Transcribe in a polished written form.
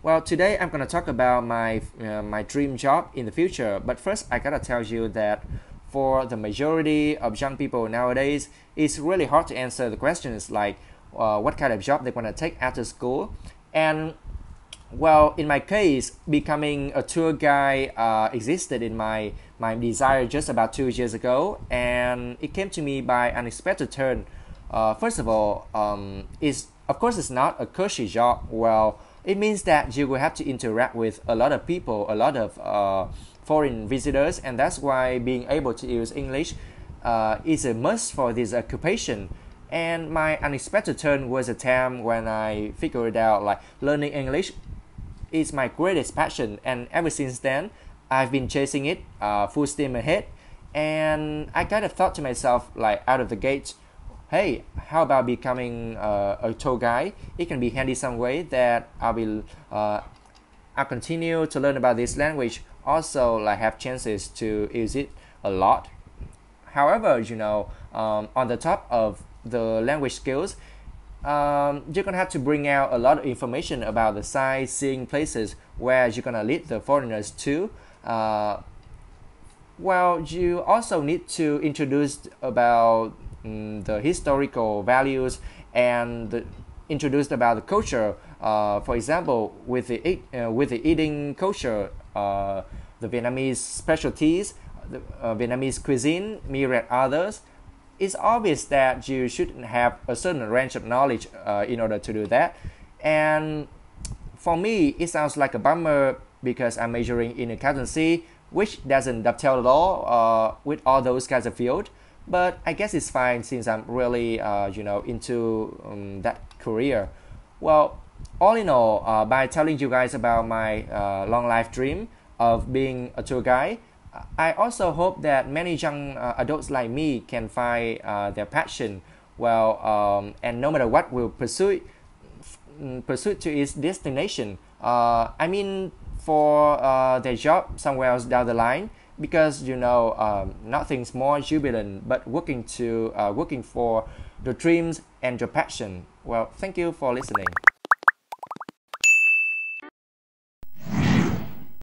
Well, today I'm going to talk about my my dream job in the future. But first, I got to tell you that for the majority of young people nowadays, it's really hard to answer the questions like what kind of job they want to take after school. And well, in my case, becoming a tour guide existed in my desire just about 2 years ago, and it came to me by an unexpected turn. First of all, of course it's not a cushy job. Well, it means that you will have to interact with a lot of people, a lot of foreign visitors, and that's why being able to use English is a must for this occupation. And my unexpected turn was a time when I figured out like learning English is my greatest passion, and ever since then, I've been chasing it full steam ahead. And I kind of thought to myself, like out of the gate, hey, how about becoming a tour guide? It can be handy some way that I'll continue to learn about this language. Also, like have chances to use it a lot. However, you know, on the top of the language skills, you're gonna have to bring out a lot of information about the sightseeing places where you're gonna lead the foreigners to. Well, you also need to introduce about the historical values and introduced about the culture. For example, with the eating culture, the Vietnamese specialties, the Vietnamese cuisine, myriad others. It's obvious that you should have a certain range of knowledge in order to do that. And for me, it sounds like a bummer because I'm majoring in accountancy, which doesn't dovetail at all with all those kinds of fields. But I guess it's fine since I'm really, into that career. Well, all in all, by telling you guys about my long life dream of being a tour guide, I also hope that many young adults like me can find their passion. Well, and no matter what, we'll pursue to its destination. For their job somewhere else down the line. Because you know, nothing's more jubilant but working for the dreams and your passion. Well, thank you for listening.